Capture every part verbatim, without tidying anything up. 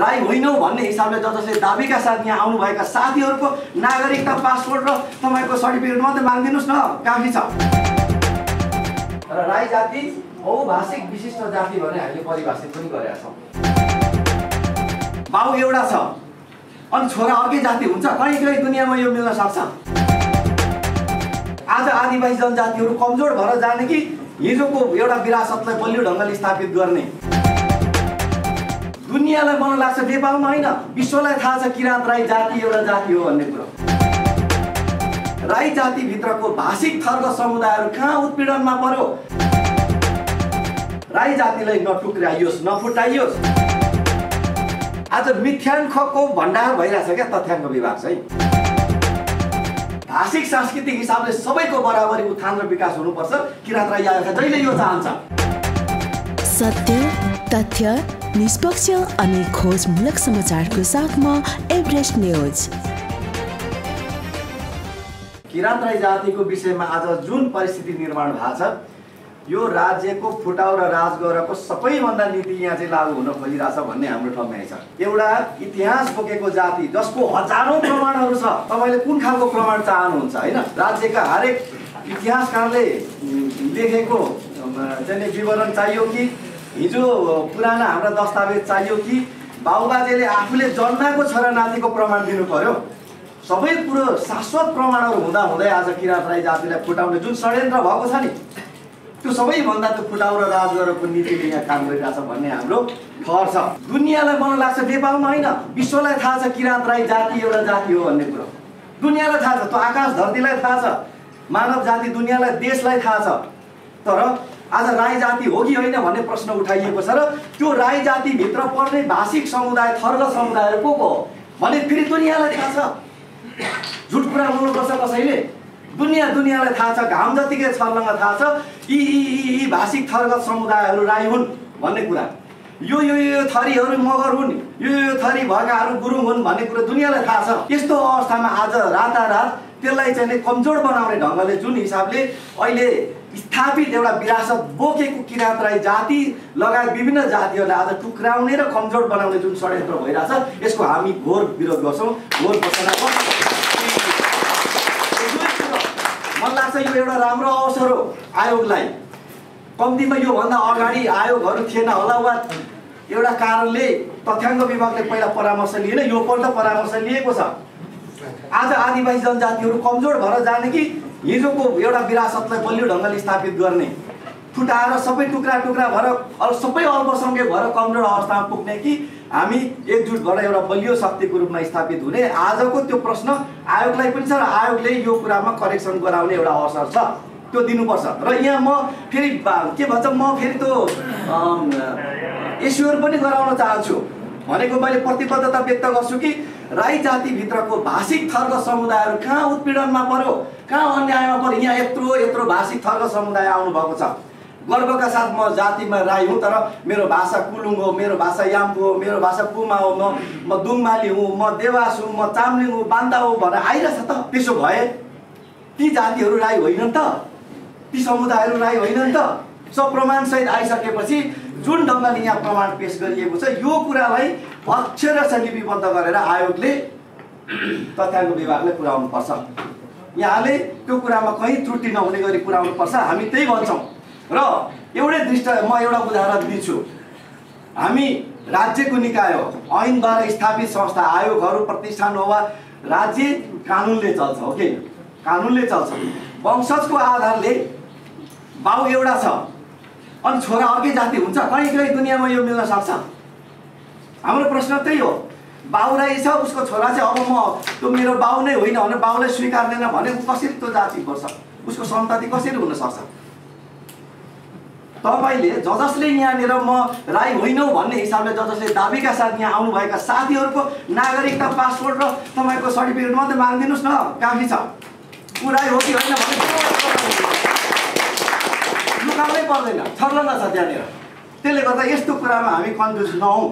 राई होइनौ भन्ने हिसाबले ज जसले दाबीका साथ यहाँ आउनु भएका साथीहरुको नागरिकता पासपोर्ट र तपाईको सर्टिफिकेट मात्रै माग्दिनुस् न काफी छ। र राई जाति बहुभाषिक विशिष्ट जाति भने हामीले परिभाषित पनि गरेका छौँ। बाउ एउटा छ अनि छोरा अर्कै जाति हुन्छ कहिलेकाहीँ दुनियामा यो मिल्न सक्छ। आज आदिवासी जनजातिहरु कमजोर भएर जाने कि हिजोको एउटा विरासतलाई बलियो ढंगले स्थापित गर्ने दुनियालाई मन लाग्छ नेपालमा हैन विश्वलाई थाहा छ किराँत राई जाति एउटा जाति हो भन्ने कुरा। राई जाति भित्रको भाषिक थर्क समुदायहरु कहाँ उत्पीडनमा पर्यो राई जातिलाई नटुक्राइयोस् नफुटाइयोस्। आज मिथ्याङ्कको भण्डार भइराछ के तथ्याङ्क विभाग चाहिँ भाषिक सांस्कृतिक हिसाबले सबैको बराबरी उत्थान र विकास हुनुपर्छ। किराँत राई आयोगले जहिले यो चाहन्छ सत्य तथ्य निष्पक्ष अनि खोजमूलक समाचारको साथमा एभरेस्ट न्यूज। किराँत राई जातिको विषयमा आज जुन परिस्थिति निर्माण भएको छ यो राज्यको फुटाउ र राजगौरको सबैभन्दा नीति यहाँ चाहिँ लागू हुन खोजिरहेछ भन्ने हाम्रो ठम्याइ छ। एउटा इतिहास बोकेको जाति जसको हजारौं प्रमाणहरू छ तपाईले कुन खालको प्रमाण चाहनुहुन्छ हैन। राज्यका हरेक इतिहासकारले लेखेको चाहिँ विवरण चाहियो कि हिजो पुराना हाम्रा दस्तावेज चाहियो कि बाबुबाजेले आफूले जन्माको छोरानातिको प्रमाण दिनु पर्यो। सबै पुरो शाश्वत प्रमाणहरू हुँदा हुँदै आज किराँत राई जातिलाई फुटाउने जुन षड्यन्त्र भएको छ नि त्यो सबैभन्दा त्यो फुटाउ र राजगौरको नीतिले यहाँ काम गरिरहेछ भन्ने हाम्रो ठहर छ। दुनियाँलाई मन लाग्छ नेपालमा हैन विश्वलाई थाहा छ किराँत राई जाति एउटा जाति हो भन्ने कुरा दुनियाँलाई थाहा छ। त्यो आकाश धरतीलाई थाहा छ मानव जाति दुनियाँलाई देशलाई थाहा छ। तर आज राई जाति हो कि होइन भन्ने प्रश्न उठाइएको छ र त्यो राई जातिभित्र पर्ने भाषिक समुदाय थर्ग समुदाय को को हो भने फेरि दुनियाँलाई थाहा छ। झुट कुरा बोल्नुपर्छ कसैले दुनियाँ दुनियाँलाई थाहा छ घाम जतिकै छर्लङ्ग थाहा छ यी यी भाषिक थर्ग समुदायहरू राई हुन् भन्ने कुरा यो यो यो थरीहरू मगर हुन् यो यो थरी भएकाहरू गुरुङ हुन् भन्ने कुरा दुनियाँलाई थाहा छ। यस्तो अवस्थामा आज रातारात त्यसलाई चाहिँ कमजोर बनाउने ढङ्गले जुन हिसाबले अहिले स्थापित एउटा विरासत बोकेको किराँत राई जाति लगायत विभिन्न जातिहरूलाई आज टुक्राउने र कमजोर बनाउने जुन षड्यन्त्र भइरहेछ यसको हामी घोर विरोध गर्छौँ घोर घोषणा गर्छौँ। मलाई लाग्छ यो एउटा राम्रो अवसर हो आयोगलाई कम्तीमा योभन्दा अगाडि आयोगहरू थिएन होला वा एउटा कारणले तथ्याङ्क विभागले पहिला परामर्श लिएन यो पल्ट परामर्श लिएको छ। आज आदिवासी जनजातिहरू कमजोर भएर जाने कि हिजोको एउटा विरासतलाई बलियो ढङ्गले स्थापित गर्ने फुटाएर सबै टुक्रा टुक्रा भएर अरू सबै अल्पसङ्ख्यक भएर कमजोर अवस्थामा पुग्ने कि हामी एकजुट भएर एउटा बलियो शक्तिको रूपमा स्थापित हुने आजको त्यो प्रश्न आयोगलाई पनि छ र आयोगले यो कुरामा करेक्सन गराउने एउटा अवसर छ त्यो दिनुपर्छ। र यहाँ म फेरि के भन्छ म फेरि त्यो एस्योर पनि गराउन चाहन्छु भनेको मैले प्रतिबद्धता व्यक्त गर्छु कि राई जातिभित्रको भाषिक थर्ग समुदायहरू कहाँ उत्पीडनमा पर्यो कहाँ अन्यायमा पर्यो। यहाँ यत्रो यत्रो भाषिक थर्ग समुदाय आउनुभएको छ गर्वका साथ म जातिमा राई हुँ तर मेरो भाषा कुलुङ हो मेरो भाषा याम्बु हो मेरो भाषा पुमा हो म म दुङमाली हुँ म देवास हुँ म चाम्लिङ हुँ बान्दा हुँ भनेर आइरहेछ। त त्यसो भए ती जातिहरू राई होइनन् त ती समुदायहरू राई होइनन् त सब प्रमाणसहित आइसकेपछि जुन ढङ्गले यहाँ प्रमाण पेश गरिएको छ यो कुरालाई अक्षरशः लिपिबद्ध गरेर आयोगले तथ्याङ्क विभागले पुर्याउनुपर्छ। यहाँले त्यो कुरामा कहीँ त्रुटि नहुने गरी पुर्याउनुपर्छ हामी त्यही भन्छौँ। र एउटै दृष्टि म एउटा उदाहरण दिन्छु हामी राज्यको निकाय हो ऐनद्वारा स्थापित संस्था आयोगहरू प्रतिष्ठान हो वा राज्य कानुनले चल्छ हो कि कानुनले चल्छ। वंशजको आधारले बाउ एउटा छ अनि छोरा अर्कै जाति हुन्छ कहिलेकाहीँ दुनियाँमा यो मिल्न सक्छ। हाम्रो प्रश्न त्यही हो बाउ राई छ उसको छोरा चाहिँ अब म त्यो मेरो बाउ नै होइन भने बाउलाई स्वीकार्दैन भने ऊ कसरी त्यो जाति पर्छ उसको सन्तति कसरी हुन सक्छ। तपाईले ज जसले यहाँनिर म राई होइनौ भन्ने हिसाबले ज जसले दाबीका साथ यहाँ आउनुभएका साथीहरूको नागरिकता पासपोर्ट र तपाईँको सर्टिफिकेट मात्रै माग्दिनुस् न काफी छ। ऊ राई हो कि होइन लुकाउनै पर्दैन छर्लङ्ग छ त्यहाँनिर। त्यसले गर्दा यस्तो कुरामा हामी कन्फ्युज नहौँ।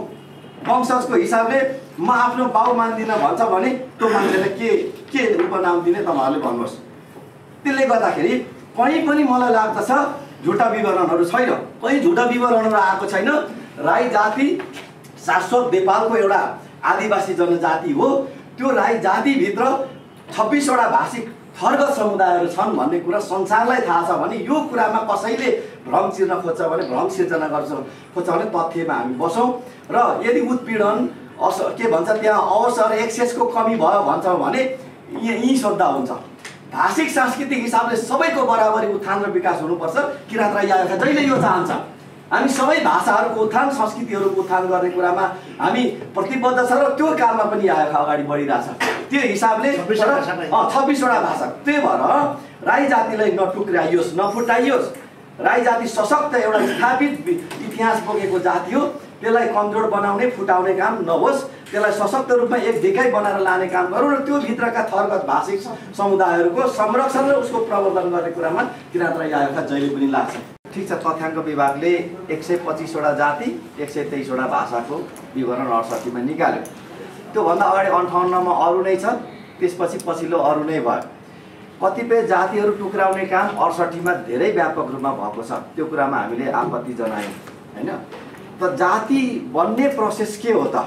वंशजको हिसाबले म आफ्नो बाउ मान्दिनँ भन्छ भने त्यो मान्छेलाई के के उपनाम दिने तपाईँहरूले भन्नुहोस्। त्यसले गर्दाखेरि कहीँ पनि मलाई लाग्दछ झुटा विवरणहरू छैन कहीँ झुटा विवरणहरू आएको छैन। राई जाति शाश्वत नेपालको एउटा आदिवासी जनजाति हो। त्योलाई जातिभित्र छब्बीस वटा भाषिक थर्ग समुदायहरु छन् भन्ने कुरा संसारलाई थाहा छ भने यो कुरामा कसैले भ्रम चिर्न खोज्छ भने भ्रम सिर्जना गर्छ खोज्छ भने तथ्यमा हामी बसौँ। र यदि उत्पीडन अस के भन्छ त्यहाँ अवसर एक्सेसको कमी भयो भन्छ भने यही शब्द हुन्छ। भाषिक सांस्कृतिक हिसाबले सबैको बराबरी उत्थान र विकास हुनुपर्छ। किराँत राईका जहिले यो चाहन्छ हामी सबै भाषाहरुको उत्थान संस्कृतिहरुको उत्थान गर्ने कुरामा हामी प्रतिबद्ध छ र त्यो काममा पनि आयो अगाडि बढिरहेछ। त्यो हिसाबले छब्बीस वटा भाषा त्यही भएर राई जातिलाई नटुक्राइयोस् नफुटाइयोस्। राई जाति सशक्त एउटा स्थापित इतिहास बोकेको जाति हो। त्यसलाई कमजोर बनाउने फुटाउने काम नहोस्। त्यसलाई सशक्त रूपमा एकधिकै बनाएर लाने काम गरौँ र त्यो भित्रका थरगत भाषिक समुदायहरुको संरक्षण र उसको प्रवर्धन गर्ने कुरामा किराँत राई आयोगका जहिले पनि लाग्छ। ठिक छ, तथ्याङ्क विभागले एक सय पच्चीसवटा जाति एक सय तेइसवटा भाषाको विवरण अठसट्ठीमा निकाल्यो। त्योभन्दा अगाडि अन्ठाउन्नमा अरू नै छन्, त्यसपछि पछिल्लो अरू नै भयो। कतिपय जातिहरू टुक्राउने काम अठसट्ठीमा धेरै व्यापक रूपमा भएको छ, त्यो कुरामा हामीले आपत्ति जनायौँ हैन। त जाति बन्ने प्रोसेस के हो त?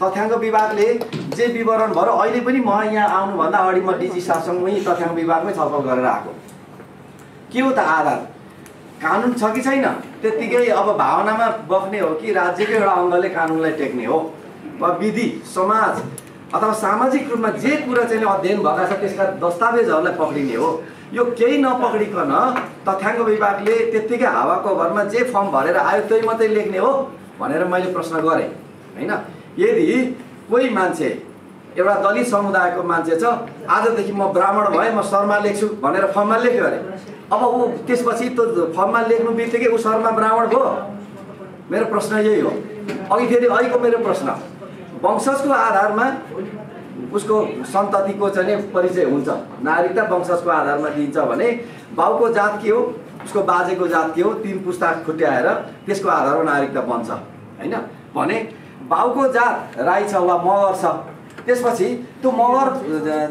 तथ्याङ्क विभागले जे विवरण भएर अहिले पनि म यहाँ आउनुभन्दा अगाडि म डिजी साहबसँगै तथ्याङ्क विभागमै छलफल गरेर आएको के हो त? आधार कानुन छ कि छैन त्यतिकै अब भावनामा बग्ने हो कि राज्यकै एउटा अङ्गले कानुनलाई टेक्ने हो? विधि समाज अथवा सामाजिक रूपमा जे कुरा चाहिँ अध्ययन भएका छ त्यसका दस्तावेजहरूलाई पक्रिने हो। यो केही नपक्रिकन तथ्याङ्क विभागले त्यत्तिकै हावाको भरमा जे फर्म भरेर आयो त्यही मात्रै लेख्ने हो भनेर मैले प्रश्न गरेँ होइन। यदि कोही मान्छे एउटा दलित समुदायको मान्छे छ, आजदेखि म ब्राह्मण भएँ म शर्मा लेख्छु भनेर फर्ममा लेख्यो अरे, अब ऊ त्यसपछि त्यो फर्ममा लेख्नु बित्तिकै ऊ शर्मा ब्राह्मण भयो? मेरो प्रश्न यही हो। अघि फेरि अहिलेको मेरो प्रश्न वंशजको आधारमा उसको सन्ततिको चाहिँ परिचय हुन्छ, नागरिकता वंशजको आधारमा दिन्छ भने बाउको जात के हो उसको बाजेको जात के हो तीन पुस्ता खुट्याएर त्यसको आधारमा नागरिकता बन्छ हैन। भने बाउको जात राई छ वा मगर छ, त्यसपछि त्यो मगर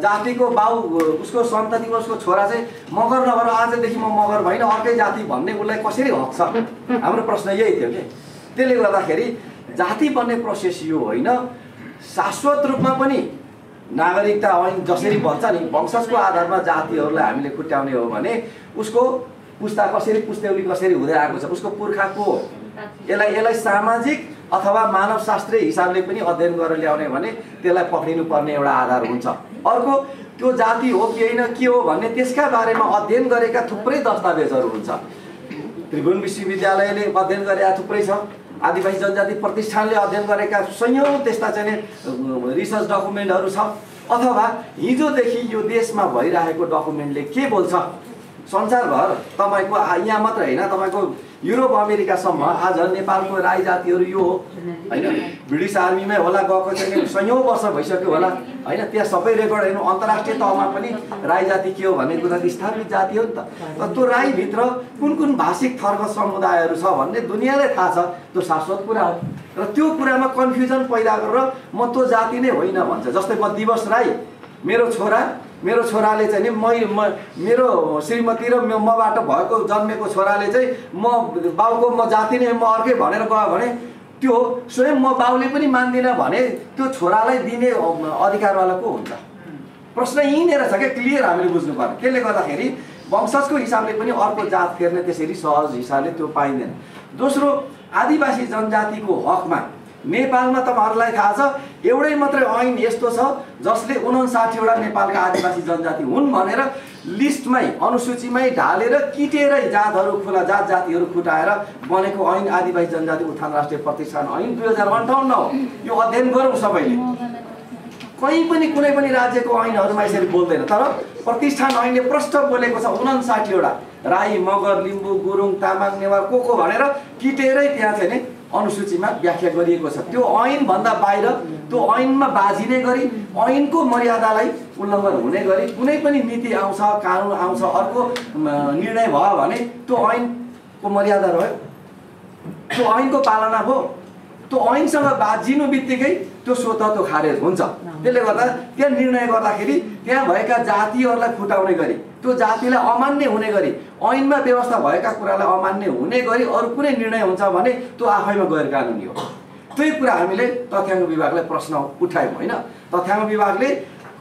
जातिको बाउ उसको सन्ततिको उसको छोरा चाहिँ मगर नभएर आजदेखि म मगर भएन अर्कै जाति भन्ने उसलाई कसरी हक छ? हाम्रो प्रश्न यही थियो कि त्यसले गर्दाखेरि जाति बन्ने प्रोसेस यो होइन। शाश्वत रूपमा पनि नागरिकता ऐन जसरी बन्छ नि वंशजको आधारमा जातिहरूलाई हामीले खुट्याउने हो भने उसको पुस्ता कसरी पुस्तौली कसरी हुँदै आएको छ उसको पुर्खा को हो यसलाई यसलाई सामाजिक अथवा मानवशास्त्रीय हिसाबले पनि अध्ययन गरेर ल्याउने भने त्यसलाई पक्रिनुपर्ने एउटा आधार हुन्छ। अर्को त्यो जाति हो कि होइन के हो भन्ने त्यसका बारेमा अध्ययन गरेका थुप्रै दस्तावेजहरू हुन्छ। त्रिभुवन विश्वविद्यालयले अध्ययन गरेका थुप्रै छ, आदिवासी जनजाति प्रतिष्ठानले अध्ययन गरेका सयौं त्यस्ता चाहिँ रिसर्च डकुमेन्टहरू छ। अथवा हिजोदेखि यो देशमा भइरहेको डकुमेन्टले के बोल्छ? संसारभर तपाईको यहाँ मात्र होइन तपाईको युरोप अमेरिकासम्म आज नेपालको राई जातिहरू यो हो हैन। ब्रिटिस आर्मीमै होला गएको चाहिँ सयौं वर्ष भइसक्यो होला हैन। त्यहाँ सबै रेकर्ड हेर्नु अन्तर्राष्ट्रिय तहमा पनि राई जाति के हो भन्ने कुरा स्थापित जाति हो नि त। त्यो राईभित्र कुन कुन भाषिक थर्क समुदायहरू छ भन्ने दुनियाँलाई थाहा छ, त्यो शाश्वत कुरा हो। र त्यो कुरामा कन्फ्युजन पैदा गरेर म त्यो जाति नै होइन भन्छ। जस्तै म दिवस राई मेरो छोरा मेरो छोराले चाहिँ नि म मेरो श्रीमती र मबाट भएको जन्मेको छोराले चाहिँ म बाउको म जाति नै म अर्कै भनेर गयो भने त्यो स्वयं म बाउले पनि मान्दिनँ भने त्यो छोरालाई दिने अधिकारवाला को हुन्छ? प्रश्न यहीँनिर छ क्या, क्लियर हामीले बुझ्नुपर्ने। त्यसले गर्दाखेरि वंशजको हिसाबले पनि अर्को जात फेर्ने त्यसरी सहज हिसाबले त्यो पाइँदैन। दोस्रो, आदिवासी जनजातिको हकमा नेपालमा तपाईहरुलाई थाहा छ एउटै मात्रै ऐन यस्तो छ जसले उनन्साठी वटा नेपालका आदिवासी जनजाति हुन् भनेर लिस्टमै अनुसूचीमै ढालेर किटेरै जातहरू खुला जात जातिहरू खुटाएर बनेको ऐन आदिवासी जनजाति उत्थान राष्ट्रिय प्रतिष्ठान ऐन दुई हजार अन्ठाउन्न हो। यो अध्ययन गरौँ सबैले। कहीँ पनि कुनै पनि राज्यको ऐनहरूमा यसरी बोल्दैन, तर प्रतिष्ठान ऐनले प्रष्ट बोलेको छ उनन्साठीवटा राई मगर लिम्बू गुरुङ तामाङ नेवार को को भनेर किटेरै त्यहाँ चाहिँ नि अनुसूचीमा व्याख्या गरिएको छ। त्यो ऐनभन्दा बाहिर त्यो ऐनमा बाजिने गरी ऐनको मर्यादालाई उल्लङ्घन हुने गरी कुनै पनि नीति आउँछ कानुन आउँछ अर्को निर्णय भयो भने त्यो ऐनको मर्यादा रह्यो, त्यो ऐनको पालना भयो। त्यो ऐनसँग बाजिनु बित्तिकै त्यो स्वतः त्यो खारेज हुन्छ। त्यसले गर्दा त्यहाँ निर्णय गर्दाखेरि त्यहाँ भएका जातिहरूलाई फुटाउने गरी त्यो जातिलाई अमान्य हुने गरी ऐनमा व्यवस्था भएका कुरालाई अमान्य हुने गरी अरू कुनै निर्णय हुन्छ भने त्यो आफैमा गैरकानुनी हो। त्यही कुरा हामीले तथ्याङ्क विभागलाई प्रश्न उठायौं हैन। तथ्याङ्क विभागले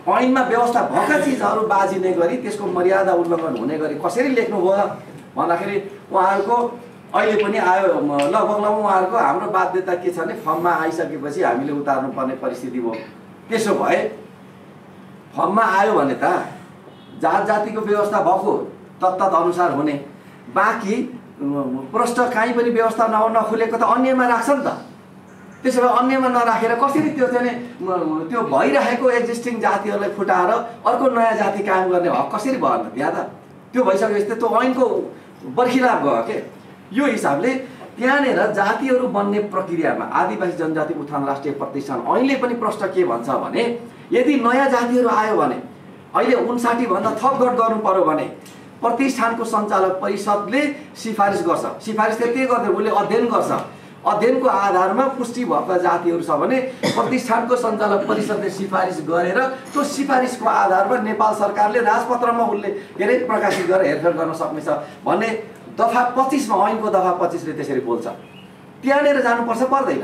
ऐनमा व्यवस्था भएका चीजहरु बाजिने गरी त्यसको मर्यादा उल्लङ्घन हुने गरी कसरी लेख्नु भयो भन्दाखेरि उहाँहरुको अहिले पनि आयो लगभग लगभग उहाँहरुको हाम्रो बाध्यता के छ भने फर्ममा आइसकेपछि हामीले उतार्नु पर्ने परिस्थिति भयो। त्यसो भए फर्ममा आयो भने त जात जातिको व्यवस्था भएको तत्तत अनुसार हुने, बाकी प्रश्न काहीँ पनि व्यवस्था नखुलेको त अन्यमा राख्छ नि त। त्यसो भए अन्यमा नराखेर कसरी त्यो चाहिँ त्यो भइरहेको एक्जिस्टिङ जातिहरूलाई फुटाएर अर्को नयाँ जाति कायम गर्ने हक कसरी भयो त्यहाँ त? त्यो भइसकेपछि त त्यो ऐनको बर्खिलाप भयो के। यो हिसाबले त्यहाँनेर जातिहरू बन्ने प्रक्रियामा आदिवासी जनजाति उत्थान राष्ट्रिय प्रतिष्ठान अहिले पनि प्रश्न के भन्छ भने यदि नयाँ जातिहरू आयो भने अहिले उन्साठी भन्दा थपघट गर्नु पर्यो भने प्रतिष्ठानको सञ्चालक परिषदले सिफारिस गर्छ। सिफारिसले के गर्छ? उसले अध्ययन गर्छ। अध्ययनको आधारमा पुष्टि भएका जातिहरू छ भने प्रतिष्ठानको सञ्चालक परिषदले सिफारिस गरेर त्यो सिफारिसको आधारमा नेपाल सरकारले राजपत्रमा उल्ले धेरै प्रकाशित गरेर हेरफेर गर्न सक्नेछ भन्ने दफा पच्चीसमा ऐनको दफा पच्चीसले त्यसरी बोल्छ। त्यहाँनेर जानुपर्छ पर्दैन,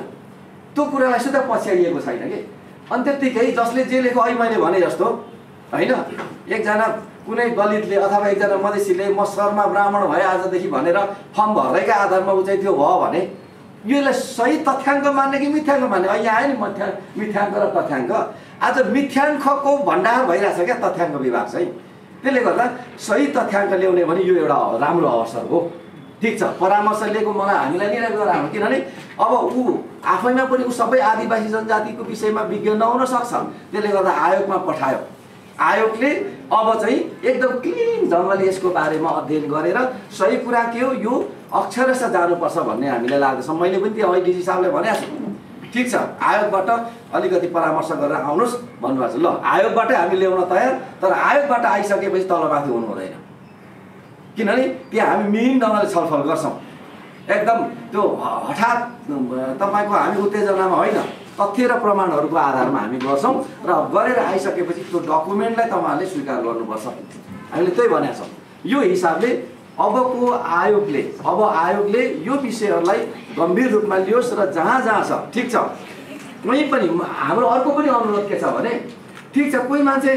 त्यो कुरालाई सुधा पछ्याइएको छैन कि। अनि त्यतिकै जसले जे लेख्यो अहिले मैले भने जस्तो हैन, एकजना कुनै दलितले अथवा एकजना मधेसीले म शर्मा ब्राह्मण भए आजदेखि भनेर फर्म भरेका आधारमा उ चाहिँ त्यो भयो भने यसलाई सही तथ्याङ्क मान्ने कि मिथ्याङ्क मान्ने? अहिले आयो नि मथ्या मिथ्याङ्क र तथ्याङ्क, आज मिथ्याङ्कको भण्डार भइरहेछ क्या तथ्याङ्क विभाग चाहिँ। त्यसले गर्दा सही तथ्याङ्क ल्याउने भने यो एउटा राम्रो अवसर हो। ठिक छ, परामर्श लिएको मलाई हामीलाई लिएर गएर हामी किनभने अब ऊ आफैमा पनि ऊ सबै आदिवासी जनजातिको विषयमा विज्ञ नहुन सक्छ। त्यसले गर्दा आयोगमा पठायो। आयोगले अब चाहिँ एकदम क्लिन ढङ्गले यसको बारेमा अध्ययन गरेर सही कुरा के हो यो अक्षरशः जानुपर्छ भन्ने हामीलाई लाग्दछ। मैले पनि त्यो डिसी साहबले भनेको छु। ठिक छ, आयोगबाट अलिकति परामर्श गरेर आउनुहोस् भन्नुभएको छ। ल, आयोगबाटै हामी ल्याउन तयार, तर आयोगबाट आइसकेपछि तलमाथि हुनु हुँदैन किनभने त्यहाँ हामी मिहिन ढङ्गले छलफल गर्छौँ। एकदम त्यो हठात तपाईँको हामी उत्तेजनामा होइन, तथ्य र प्रमाणहरूको आधारमा हामी गर्छौँ र गरेर आइसकेपछि त्यो डकुमेन्टलाई तपाईँहरूले स्वीकार गर्नुपर्छ, हामीले त्यही भनेको छौँ। यो हिसाबले अबको आयोगले अब आयोगले यो विषयहरूलाई गम्भीर रूपमा लियोस् र जहाँ जहाँ छ ठिक छ। कहीँ पनि हाम्रो अर्को पनि अनुरोध के छ भने ठिक छ कोही मान्छे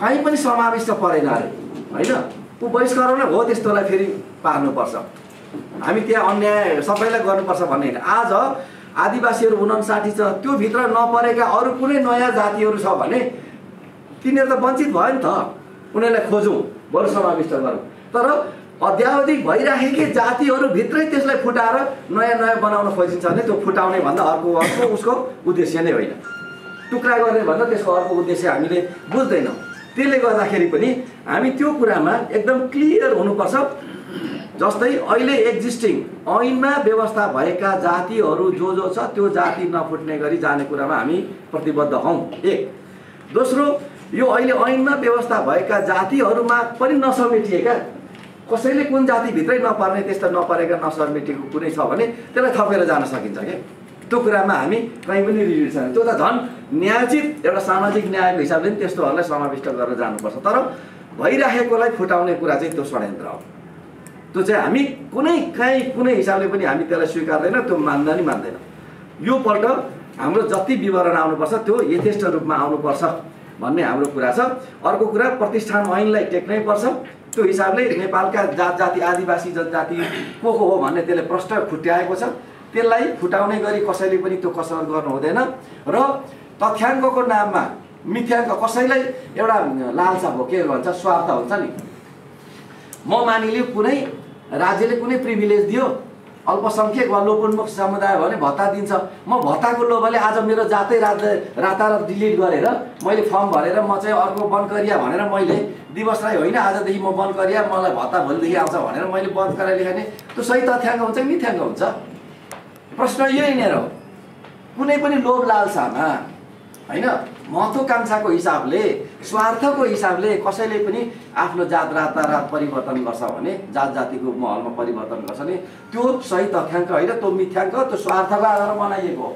कहीँ पनि समाविष्ट परेन अरे होइन, ऊ बहिष्करण हो त्यस्तोलाई फेरि पार्नुपर्छ, हामी त्यहाँ अन्याय सबैलाई गर्नुपर्छ भन्ने होइन। आज आदिवासीहरू उन्साठी छ, त्यो भित्र नपरेका अरू कुनै नयाँ जातिहरू छ भने तिनीहरू त वञ्चित भयो नि त, उनीहरूलाई खोजौँ बरु समाविष्ट गरौँ। तर अद्यावधिक भइराखेकै जातिहरू भित्रै त्यसलाई फुटाएर नयाँ नयाँ बनाउन खोजिन्छ भने त्यो फुटाउने भन्दा अर्को अर्को उसको उद्देश्य नै होइन, टुक्रा गर्ने भन्दा त्यसको अर्को उद्देश्य हामीले बुझ्दैनौँ। त्यसले गर्दाखेरि पनि हामी त्यो कुरामा एकदम क्लियर हुनुपर्छ। जस्तै अहिले एक्जिस्टिङ ऐनमा व्यवस्था भएका जातिहरू जो जो छ त्यो जाति नफुट्ने गरी जाने कुरामा हामी प्रतिबद्ध हौँ। एक दोस्रो, यो अहिले ऐनमा व्यवस्था भएका जातिहरूमा पनि नसमेटिएका कसैले कुन जातिभित्रै नपर्ने त्यस्ता नपरेका नसमेटिएको कुनै छ भने त्यसलाई थपेर जान सकिन्छ क्या। त्यो कुरामा हामी कहीँ पनि रिलिज छैन। त्यो त झन् न्यायोचित एउटा सामाजिक न्यायको हिसाबले पनि त्यस्तोहरूलाई समाविष्ट गरेर जानुपर्छ, तर भइराखेकोलाई फुटाउने कुरा चाहिँ त्यो षड्यन्त्र हो। त्यो चाहिँ हामी कुनै काहीँ कुनै हिसाबले पनि हामी त्यसलाई स्वीकार्दैन, त्यो मान्दा नि मान्दैन। योपल्ट हाम्रो जति विवरण आउनुपर्छ त्यो यथेष्ट रूपमा आउनुपर्छ भन्ने हाम्रो कुरा छ। अर्को कुरा प्रतिष्ठान ऐनलाई टेक्नै पर्छ। त्यो हिसाबले नेपालका जात जाति आदिवासी जनजाति को को हो भन्ने त्यसले प्रश्न खुट्याएको छ, त्यसलाई फुटाउने गरी कसैले पनि त्यो कसर गर्नु हुँदैन। र तथ्याङ्कको नाममा मिथ्याङ्क कसैलाई एउटा लालसा हो के भन्छ स्वार्थ हुन्छ नि, म मानिलियो कुनै राज्यले कुनै प्रिभिलेज दियो अल्पसंख्यक वा लोपोन्मुख समुदाय भने भत्ता दिन्छ, म भत्ताको लोभले आज मेरो जातै राज्य रातारात डिलिट गरेर मैले फर्म भरेर म चाहिँ अर्को बनकरिया भनेर मैले दिवसलाई होइन आजदेखि म बनकरिया मलाई भत्ता भोलिदेखि आउँछ भनेर मैले बनकरिया लेखाने त्यो सही तथ्याङ्क हुन्छ मिथ्याङ्क हुन्छ? प्रश्न यही नै हो। कुनै पनि लोभ लालसामा होइन महत्त्वाकांक्षाको हिसाबले स्वार्थको हिसाबले कसैले पनि आफ्नो जात रातारात परिवर्तन गर्छ भने जात जातिको महलमा परिवर्तन गर्छ भने त्यो सही तथ्याङ्क होइन, त्यो मिथ्याङ्क, त्यो स्वार्थको आधारमा बनाइएको हो।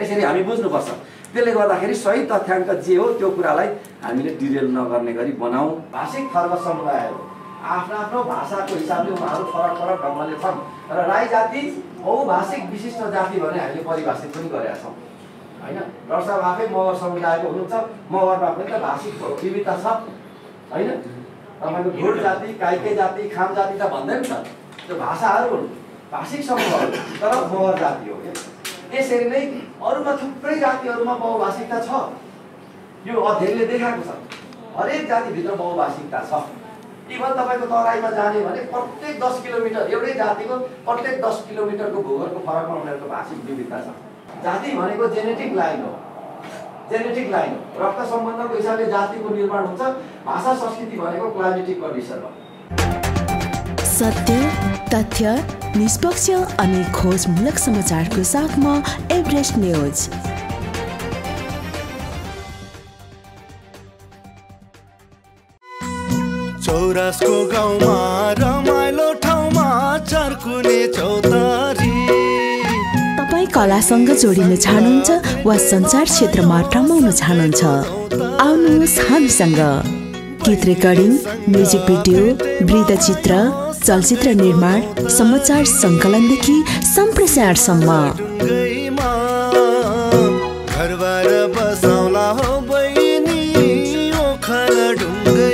यसरी हामी बुझ्नुपर्छ। त्यसले गर्दाखेरि सही तथ्याङ्क जे हो त्यो कुरालाई हामीले डिरेल नगर्ने गरी बनाऊ। भाषिक थर्व समुदायहरू आफ्ना आफ्नो भाषाको हिसाबले उहाँहरु फरक फरक ढंगले छन् र राई जाति बहुभाषिक विशिष्ट जाति भन्ने हामीले परिभाषित पनि गरेका छौँ हैन। दर्शक आफै मगर समुदायको हुनुहुन्छ, मगरमा पनि त भाषिक विविधता छ हैन। तपाईको भोट जाति, काइके जाति, खाम जाति त भन्दैन त, त्यो भाषाहरु हुन्, भाषिक समूहहरु, तर मगर जाति हो के। त्यसरी नै अरुमा थुप्रै जातिहरुमा बहुभाषिकता छ, यो अध्ययनले देखाएको छ। हरेक जातिभित्र बहुभाषिकता छ। इभन तपाईको तराईमा जाने भने प्रत्येक दस किलोमिटर एउटै जातिको प्रत्येक दस किलोमिटरको भूगोलको फरकमा उनीहरुको भाषिक विविधता छ। जाति भनेको जेनेटिक लाइन हो, जेनेटिक लाइन हो। रक्त सम्बन्धको हिसाबले जातिको निर्माण हुन्छ। भाषा संस्कृति भनेको क्लाइमेटिक कन्डिसन हो। सत्य, तथ्य, निष्पक्ष अनि खोजमूलक समाचारको साथमा एभरेस्ट न्यूज। चौरासको गाउँमा रमाइलो ठाउँमा चर्कुने चौतारी। तपाई कलासँग जोडिन चाहनुहुन्छ वा संचार क्षेत्रमा रमाउन चाहनुहुन्छ, आउनुहोस् हामीसँग। गीत रेकर्डिङ, म्युजिक भिडियो, वृत्तचित्र, चलचित्र निर्माण, समाचार सङ्कलनदेखि सम्प्रसारणसम्म। घरबार बसाउला हो बहिनी ओखर ढुङ्गै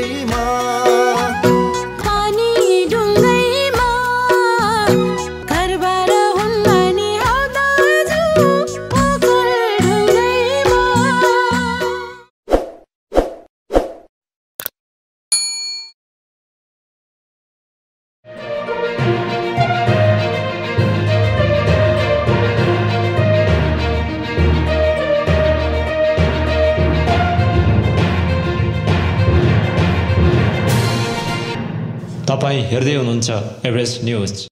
तपाईं हेर्दै हुनुहुन्छ एभरेस्ट न्यूज।